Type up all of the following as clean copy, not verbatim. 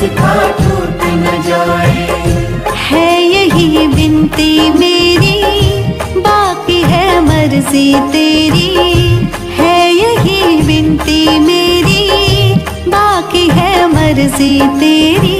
किसका टूट न जाए, है यही विनती मेरी, बाकी है मर्जी तेरी, है यही विनती मेरी, बाकी है मर्जी तेरी।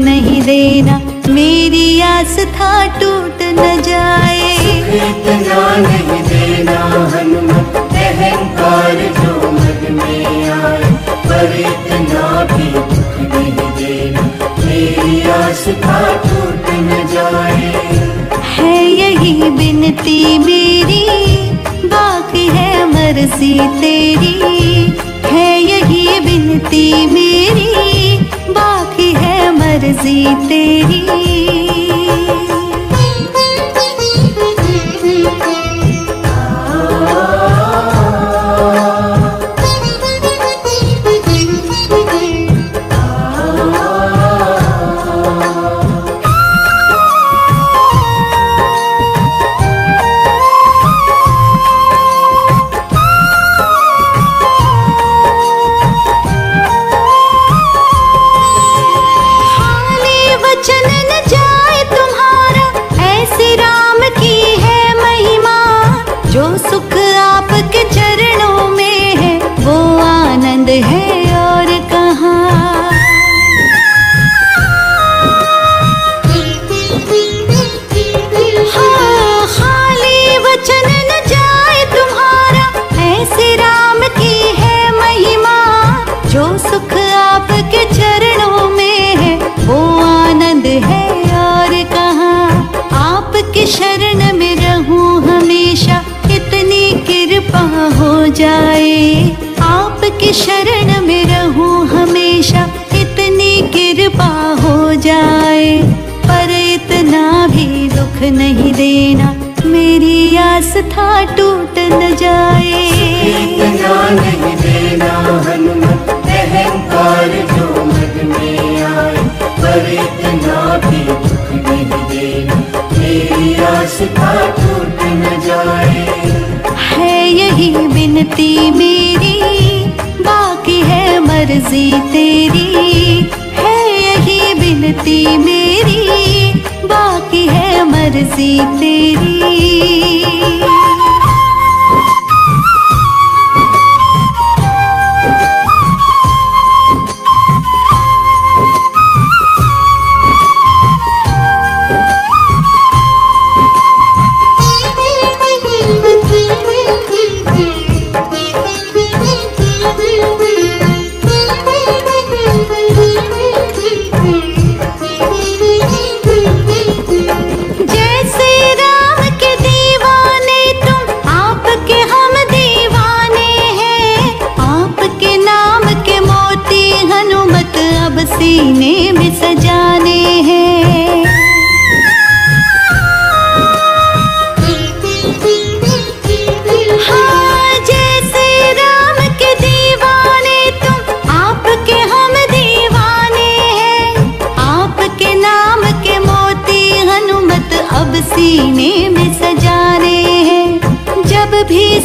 नहीं देना मेरी आस्था टूट न जाए, इतना नहीं देना हनुमत अहंकार जो मन में आए, पर इतना भी दुख नहीं देना मेरी आस्था टूट न जाए, है यही विनती मेरी, बाकी है मर्जी तेरी, है यही विनती मेरी, बाकी है मर्जी तेरी। नहीं देना मेरी आस्था टूट न जाए, इतना नहीं देना हनुमत अहंकार जो मन में आए, पर इतना भी दुख नहीं देना मेरी आस्था टूट न जाए, है यही विनती मेरी, बाकी है मर्जी तेरी, है यही विनती मेरी, बाकी है मर्जी तेरी।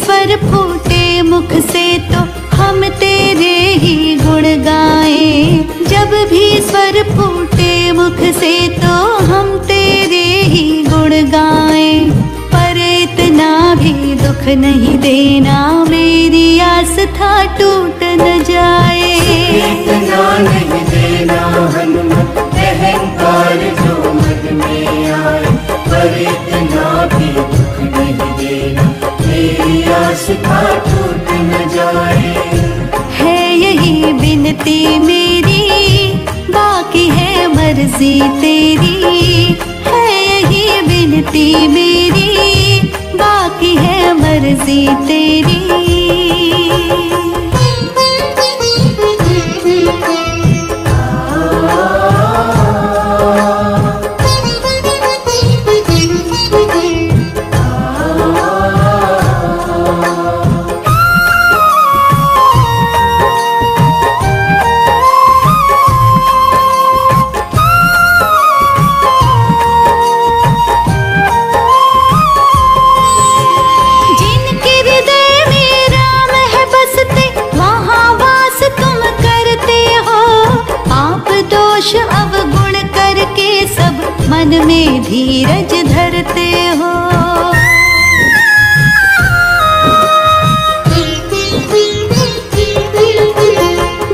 स्वर फूटे मुख से तो हम तेरे ही गुण गाएं। भी स्वर फूटे मुख से तो हम तेरे ही गुण गाएं, पर इतना भी दुख नहीं देना मेरी आस्था टूट न जाए। इतना नहीं देना हनुमत अहंकार जो मन में आए, पर इतना भी दुख नहीं देना मेरी आस्था टूट न जाए। यही बिनती मेरी बाकी है मर्जी तेरी, है यही बिनती मेरी बाकी है मर्जी तेरी। अवगुण करके सब मन में धीरज धरते हो,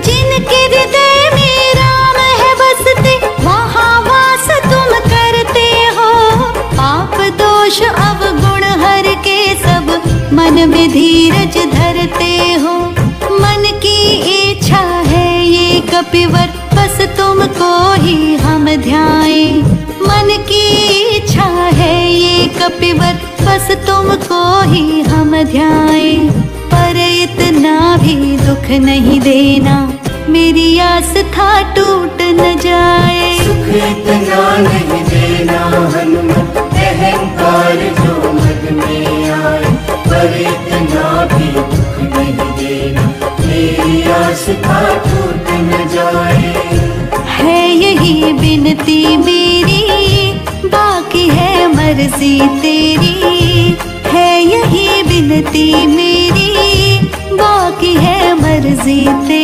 जिनके हृदय में राम है बसते वहाँ वास तुम करते हो। पाप दोष अवगुण हर के सब मन में धीरज धरते हो। मन की इच्छा है ये कपिवर बस तुमको ही हम ध्याएं, मन की इच्छा है ये कपिवर बस तुमको ही हम ध्याएं, पर इतना भी दुख नहीं देना मेरी आस्था टूट न जाए। सुख इतना नहीं देना हनुमत अहंकार जो मन में आए, पर इतना भी दुख नहीं देना मेरी आस्था टूट न जाए। है यही बिनती मेरी बाकी है मर्जी तेरी, है यही बिनती मेरी बाकी है मर्जी तेरी।